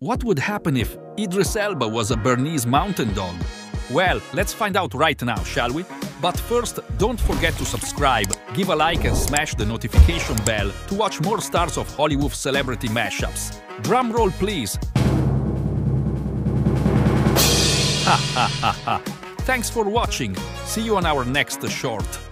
What would happen if Idris Elba was a Bernese Mountain Dog? Well, let's find out right now, shall we? But first, don't forget to subscribe, give a like and smash the notification bell to watch more stars of Hollywood celebrity mashups. Drum roll, please! Ha ha ha ha! Thanks for watching! See you on our next short!